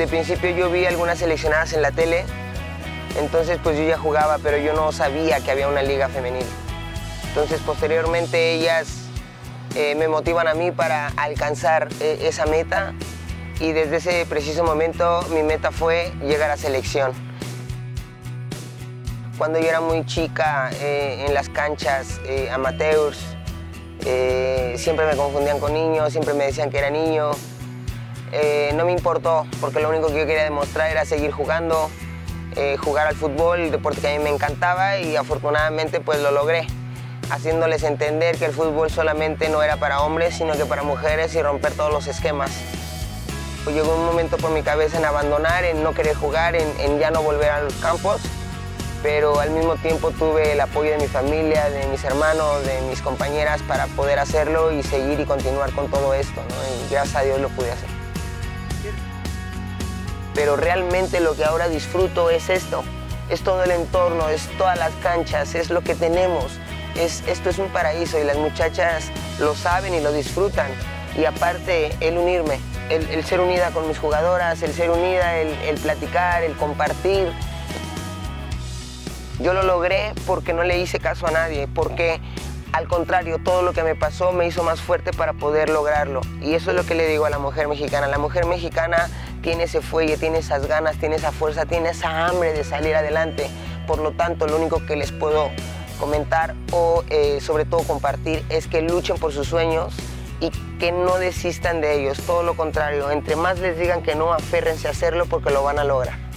desde principio yo vi algunas seleccionadas en la tele, entonces pues yo ya jugaba, pero yo no sabía que había una liga femenil. Entonces posteriormente ellas me motivan a mí para alcanzar esa meta y desde ese preciso momento mi meta fue llegar a selección. Cuando yo era muy chica en las canchas amateurs, siempre me confundían con niños, siempre me decían que era niño. No me importó, porque lo único que yo quería demostrar era seguir jugando, jugar al fútbol, el deporte que a mí me encantaba, y afortunadamente pues lo logré, haciéndoles entender que el fútbol solamente no era para hombres, sino que para mujeres, y romper todos los esquemas. Pues llegó un momento por mi cabeza en abandonar, en no querer jugar, en ya no volver a los campos, pero al mismo tiempo tuve el apoyo de mi familia, de mis hermanos, de mis compañeras para poder hacerlo y seguir y continuar con todo esto, ¿no? Y gracias a Dios lo pude hacer. Pero realmente lo que ahora disfruto es esto, es todo el entorno, es todas las canchas, es lo que tenemos, esto es un paraíso y las muchachas lo saben y lo disfrutan. Y aparte el unirme, el ser unida con mis jugadoras, el ser unida, el platicar, el compartir. Yo lo logré porque no le hice caso a nadie, porque al contrario, todo lo que me pasó me hizo más fuerte para poder lograrlo. Y eso es lo que le digo a la mujer mexicana. La mujer mexicana tiene ese fuelle, tiene esas ganas, tiene esa fuerza, tiene esa hambre de salir adelante. Por lo tanto, lo único que les puedo comentar o sobre todo compartir es que luchen por sus sueños y que no desistan de ellos. Todo lo contrario, entre más les digan que no, aférrense a hacerlo porque lo van a lograr.